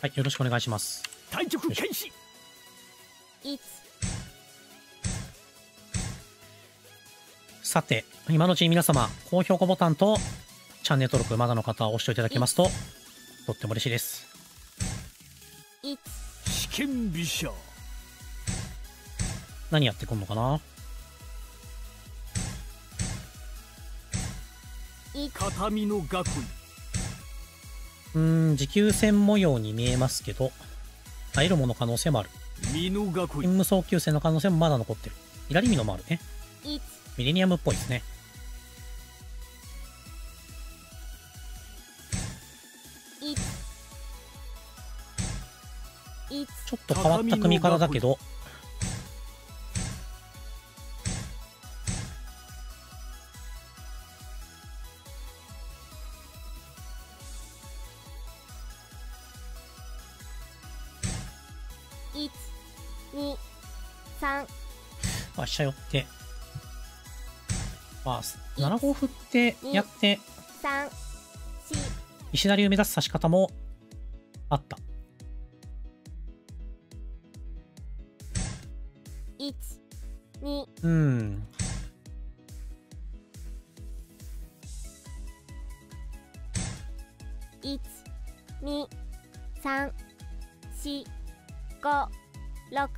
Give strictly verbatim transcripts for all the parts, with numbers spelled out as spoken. はい、よろしくお願いします。対局開始。さて、今のうちに皆様高評価ボタンとチャンネル登録まだの方は押していただけますととっても嬉しいです。試験飛車何やってくんのかな。片身の学位、うーん、持久戦模様に見えますけど入るもの可能性もある。勤務送球戦の可能性もまだ残ってる。左美濃もあるね。ミレニアムっぽいですね。ちょっと変わった組み方だけどまあ飛車寄って、まあ、ななご振ってやって石田流を目指す指し方もあった。うん。いち、に、さん、し、ご、ろく、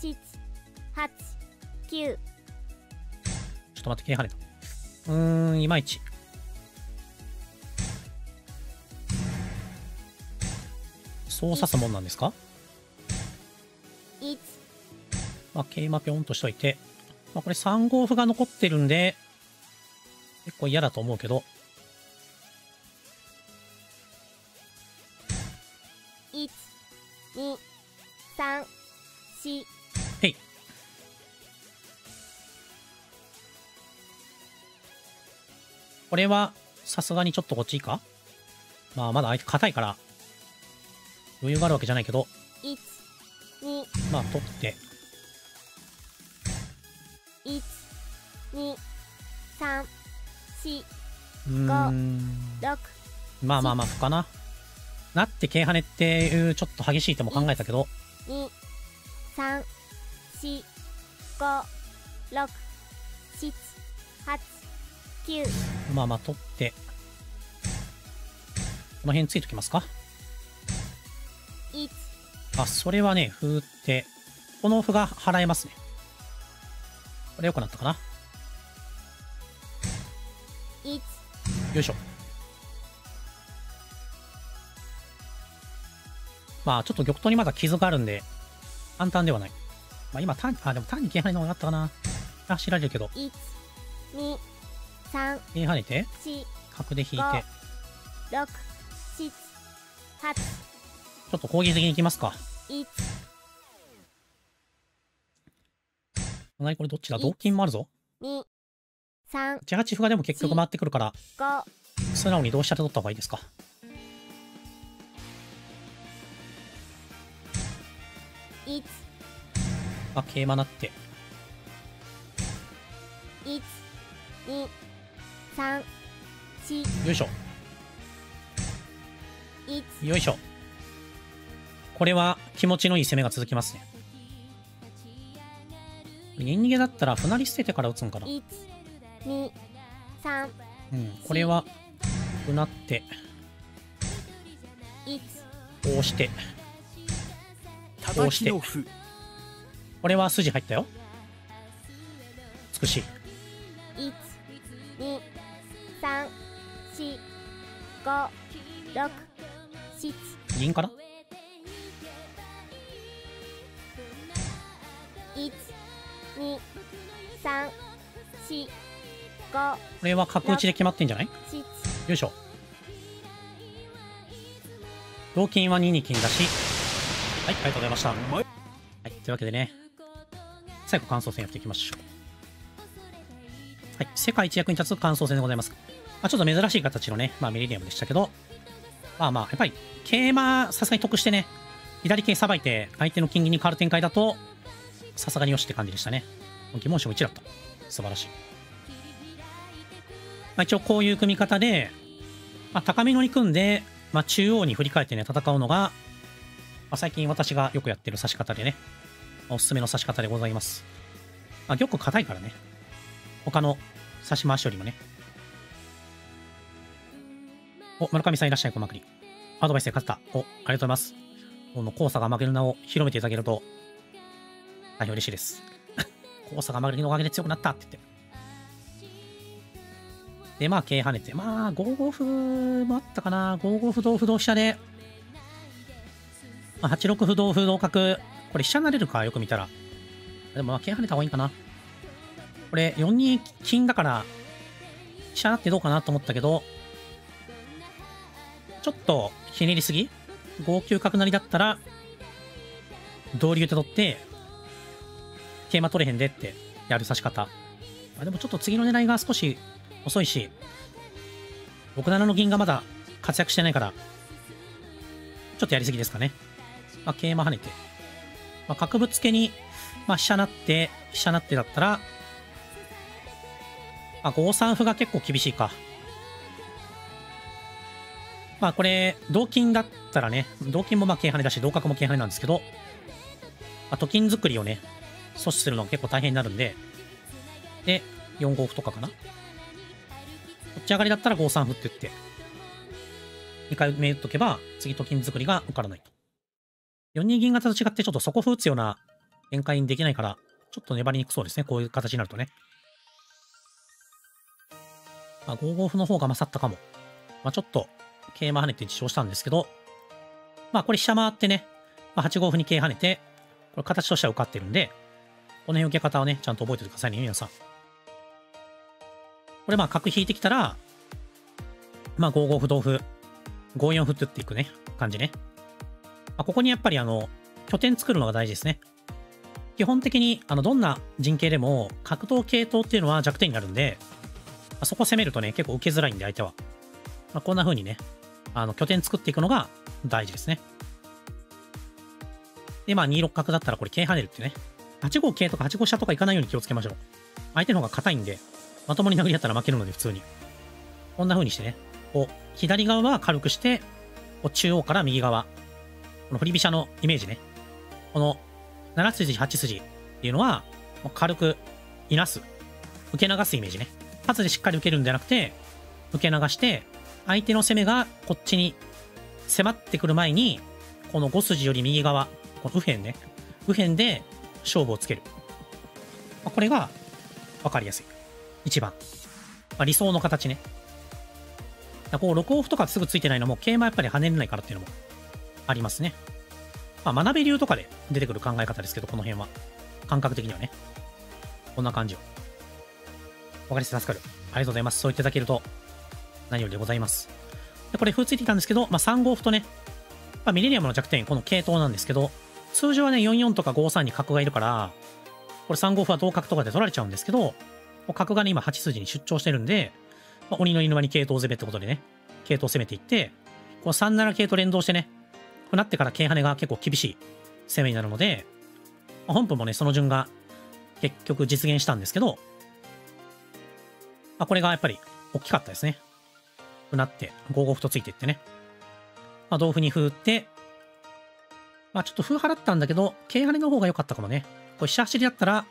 しち、はち、きゅう。ちょっと待って、切れ跳ねた。うーん、いまいち。そう指すもんなんですか？まあ、桂馬ぴょんとしといて、まあ、これさん五歩が残ってるんで、結構嫌だと思うけど。いち、に、さん、し。へい。これは、さすがにちょっとこっちいいか？まあ、まだ相手硬いから、余裕があるわけじゃないけど、まあ、取って。まあまあまあ歩かな。なって桂跳ねっていうちょっと激しい手も考えたけど、まあまあ取ってこの辺ついときますか。あ、それはね歩打ってこの歩が払えますね。これ良くなったかな。よいしょ。まあちょっと玉頭にまだ傷があるんで簡単ではない。まあ今単、あ、でも単に桂跳ねの方があったかな。あ、知られるけど。桂跳ねて角で引いて。ちょっと攻撃的にいきますか。これどっちだ？同金もあるぞ。いちはち歩がでも結局回ってくるから素直に同飛車で取った方がいいですか。あ、桂馬なってよいしょよいしょ。これは気持ちのいい攻めが続きますね。銀逃げだったら歩成り捨ててから打つんかな。うん、これは歩成ってこうしてこうしてこれは筋入ったよ。美しい。銀かな。これは角打ちで決まってんじゃない？よいしょ。同金はにに金だし、はい、ありがとうございました。はい、というわけでね、最後感想戦やっていきましょう。はい、世界一役に立つ感想戦でございます。まあ、ちょっと珍しい形のね、まあ、ミレニアムでしたけど、まあまあ、やっぱり桂馬さすがに得してね、左桂さばいて相手の金銀に変わる展開だと、さすがによしって感じでしたね。疑問手もいちだった。素晴らしい。まあ、一応こういう組み方で、まあ、高美濃に組んで、まあ、中央に振り返ってね、戦うのが、まあ、最近私がよくやってる指し方でね、おすすめの指し方でございます。まあ、玉硬いからね、他の指し回しよりもね。お、村上さんいらっしゃい、小まくり。アドバイスで勝った。お、ありがとうございます。この黄砂が負ける名を広めていただけると、大変嬉しいです。黄砂が負けるのおかげで強くなったって言って。で、まあ、桂跳ねて。まあ、ご五歩もあったかな。ご五歩同歩同飛車で、まあ、はち六歩同歩同角。これ飛車になれるか、よく見たら。でも、まあ、桂跳ねた方がいいかな。これ、よん二金だから、飛車ってどうかなと思ったけど、ちょっと、ひねりすぎ ?ご 九角成だったら、同竜って取って、桂馬取れへんでってやる指し方。あ、でもちょっと次の狙いが少し、遅いし、ろくななの銀がまだ活躍してないから、ちょっとやりすぎですかね。まあ、桂馬跳ねて。まあ、角ぶつけに、まあ、飛車成って、飛車成ってだったら、あ、ご三歩が結構厳しいか。まあ、これ、同金だったらね、同金もまあ、桂跳ねだし、同角も桂跳ねなんですけど、まあ、と金作りをね、阻止するのが結構大変になるんで、で、よん五歩とかかな。こっち上がりだったらご三歩って言って、にかい目打っとけば、次と金作りが受からないと。よん二銀型と違って、ちょっと底歩打つような展開にできないから、ちょっと粘りにくそうですね。こういう形になるとね。まあ、ご五歩の方が勝ったかも。まあ、ちょっと、桂馬跳ねて自重したんですけど、まあ、これ飛車回ってね、まあ、はち五歩に桂跳ねて、これ形としては受かってるんで、この辺受け方をね、ちゃんと覚えておいてくださいね、皆さん。これまあ角引いてきたら、まあご五歩同歩、ご四歩って打っていくね、感じね。まあ、ここにやっぱりあの、拠点作るのが大事ですね。基本的に、あの、どんな陣形でも、角頭桂頭っていうのは弱点になるんで、まあ、そこ攻めるとね、結構受けづらいんで相手は。まあ、こんな風にね、あの、拠点作っていくのが大事ですね。で、まあに六角だったらこれ桂跳ねるってね。はち五桂とかはち五飛車とかいかないように気をつけましょう。相手の方が硬いんで、まともに殴り合ったら負けるので、普通に。こんな風にしてね、こう、左側は軽くして、こう中央から右側。この振り飛車のイメージね。この、なな筋、はち筋っていうのは、軽く、いなす。受け流すイメージね。パスでしっかり受けるんじゃなくて、受け流して、相手の攻めがこっちに迫ってくる前に、このご筋より右側、この右辺ね。右辺で勝負をつける。これが、わかりやすい。一番。まあ、理想の形ね。だこう、ろく往復とかすぐついてないのも、桂馬やっぱり跳ねれないからっていうのもありますね。まあ、学べ流とかで出てくる考え方ですけど、この辺は。感覚的にはね。こんな感じを。わかりやすい、助かる。ありがとうございます。そう言っていただけると、何よりでございます。で、これ、歩ついてきたんですけど、まあ、さん五歩とね、まあ、ミレニアムの弱点、この桂頭なんですけど、通常はね、よん四とかご三に角がいるから、これさん五歩は同角とかで取られちゃうんですけど、角がね、今はち筋に出張してるんで、まあ、鬼の犬間に桂頭攻めってことでね、桂頭攻めていって、このさんなな桂と連動してね、こうなってから桂跳ねが結構厳しい攻めになるので、まあ、本譜もね、その順が結局実現したんですけど、まあ、これがやっぱり大きかったですね。うなって、ご五歩とついていってね。まあ、同歩に歩打って、まあ、ちょっと歩払ったんだけど、桂跳ねの方が良かったかもね。これ飛車走りだったら、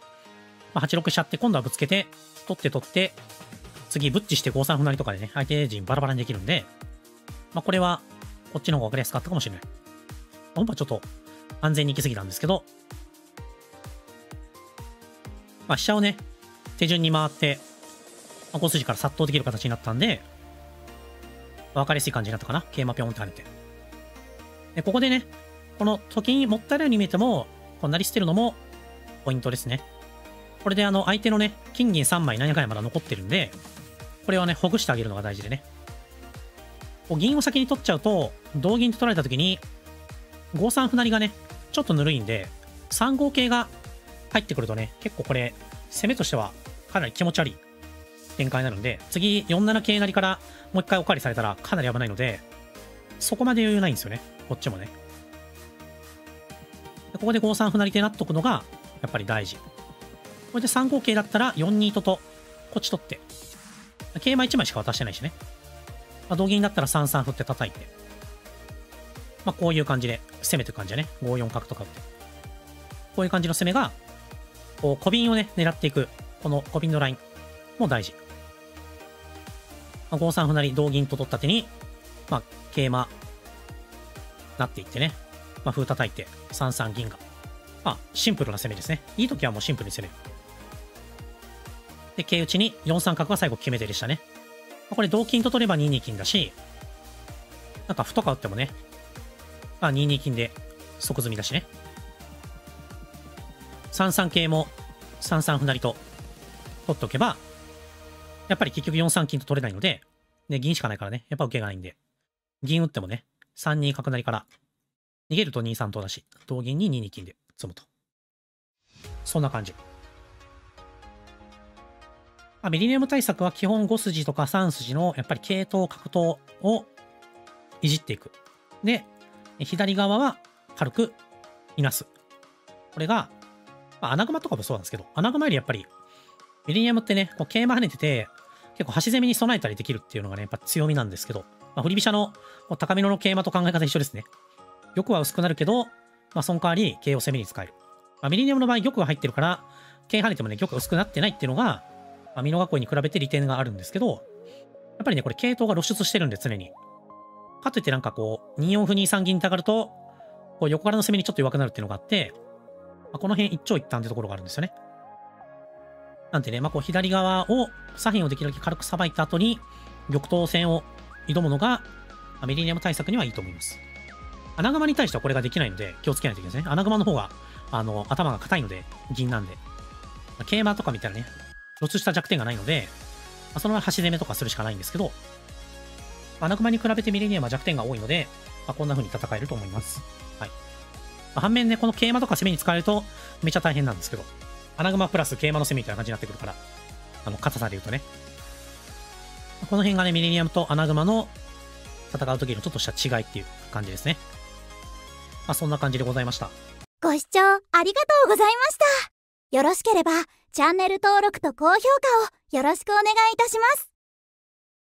まあ、はち六飛車って今度はぶつけて、取って取って、次ブッチしてご三歩成とかでね、相手陣バラバラにできるんで、まあ、これは、こっちの方が分かりやすかったかもしれない。本当はちょっと安全に行き過ぎたんですけど、まあ、飛車をね、手順に回って、まあ、ご筋から殺到できる形になったんで、まあ、分かりやすい感じになったかな。桂馬ぴょんって跳ねて。で、ここでね、このと金もったいないように見えても、こう成り捨てるのもポイントですね。これであの相手のね、金銀さん枚何回まだ残ってるんで、これをね、ほぐしてあげるのが大事でね。こう銀を先に取っちゃうと、同銀と取られた時に、ご三歩成がね、ちょっとぬるいんで、さん五桂が入ってくるとね、結構これ、攻めとしてはかなり気持ち悪い展開になるんで、次よん七桂成からもう一回おかわりされたらかなり危ないので、そこまで余裕ないんですよね、こっちもね。でここでご三歩成でなっとくのが、やっぱり大事。これでさん五桂だったらよん二とと、こっち取って。桂馬いち枚しか渡してないしね。まあ、同銀だったらさん三歩って叩いて。まあ、こういう感じで攻めていく感じだね。ご四角とかって。こういう感じの攻めが、こう、小瓶をね、狙っていく。この小瓶のラインも大事。まあ、ご三歩成、同銀と取った手に、まあ、桂馬、なっていってね。まあ、歩叩いて、さん三銀が。まあ、シンプルな攻めですね。いい時はもうシンプルに攻める。で、桂打ちによん三角が最後決め手でしたね。まあ、これ同金と取ればに二金だし、なんか歩とか打ってもね、まあ、に二金で即詰みだしね。さん三桂もさん三歩成と取っておけば、やっぱり結局よん三金と取れないので、で、銀しかないからね、やっぱ受けがないんで、銀打ってもね、さん二角成から、逃げるとに三とだし、同銀にに二金で詰むと。そんな感じ。まあ、ミレニアム対策は基本ご筋とかさん筋のやっぱり桂頭角頭をいじっていく。で、左側は軽くいなす。これが、まあ、穴熊とかもそうなんですけど、穴熊よりやっぱりミレニアムってね、こう桂馬跳ねてて、結構端攻めに備えたりできるっていうのがね、やっぱ強みなんですけど、まあ、振り飛車の高めの桂馬と考え方一緒ですね。玉は薄くなるけど、まあ、その代わり桂を攻めに使える。まあ、ミレニアムの場合、玉が入ってるから、桂跳ねてもね、玉が薄くなってないっていうのが、まあ、美濃囲いに比べて利点があるんですけど、やっぱりね、これ、桂頭が露出してるんで、常に。かといってなんかこう、に四歩に三銀って上がると、こう横からの攻めにちょっと弱くなるっていうのがあって、まあ、この辺一長一短ってところがあるんですよね。なんでね、まあ、こう左側を左辺をできるだけ軽くさばいた後に、玉頭戦を挑むのが、まあ、ミレニアム対策にはいいと思います。穴熊に対してはこれができないので、気をつけないといけないですね。穴熊の方が、あの、頭が硬いので、銀なんで。まあ、桂馬とか見たらね、露出した弱点がないので、まあ、そのまま端攻めとかするしかないんですけど、穴熊に比べてミレニアムは弱点が多いので、まあ、こんな風に戦えると思います。はい。まあ、反面ね、この桂馬とか攻めに使えるとめちゃ大変なんですけど、穴熊プラス桂馬の攻めみたいな感じになってくるから、あの、硬さで言うとね。まあ、この辺がね、ミレニアムと穴熊の戦う時のちょっとした違いっていう感じですね。まあ、そんな感じでございました。ご視聴ありがとうございました。よろしければ、チャンネル登録と高評価をよろしくお願いいたします。